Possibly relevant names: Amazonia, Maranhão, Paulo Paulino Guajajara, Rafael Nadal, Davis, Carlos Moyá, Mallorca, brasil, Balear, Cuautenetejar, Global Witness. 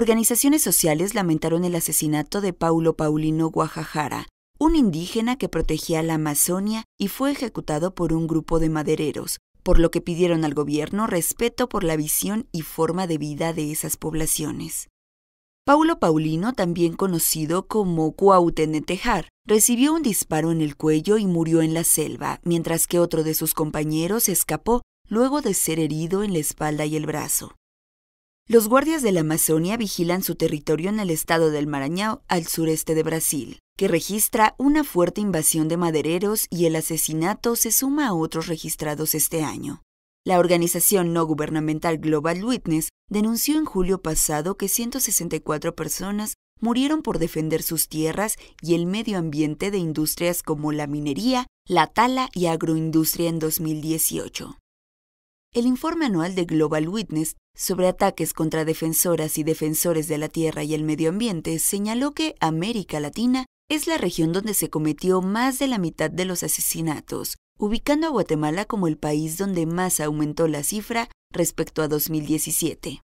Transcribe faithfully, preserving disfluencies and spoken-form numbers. Organizaciones sociales lamentaron el asesinato de Paulo Paulino Guajajara, un indígena que protegía la Amazonia y fue ejecutado por un grupo de madereros, por lo que pidieron al gobierno respeto por la visión y forma de vida de esas poblaciones. Paulo Paulino, también conocido como Cuautenetejar, recibió un disparo en el cuello y murió en la selva, mientras que otro de sus compañeros escapó luego de ser herido en la espalda y el brazo. Los guardias de la Amazonia vigilan su territorio en el estado del Maranhão, al sureste de Brasil, que registra una fuerte invasión de madereros, y el asesinato se suma a otros registrados este año. La organización no gubernamental Global Witness denunció en julio pasado que ciento sesenta y cuatro personas murieron por defender sus tierras y el medio ambiente de industrias como la minería, la tala y agroindustria en dos mil dieciocho. El informe anual de Global Witness sobre ataques contra defensoras y defensores de la tierra y el medio ambiente señaló que América Latina es la región donde se cometió más de la mitad de los asesinatos, ubicando a Guatemala como el país donde más aumentó la cifra respecto a dos mil diecisiete.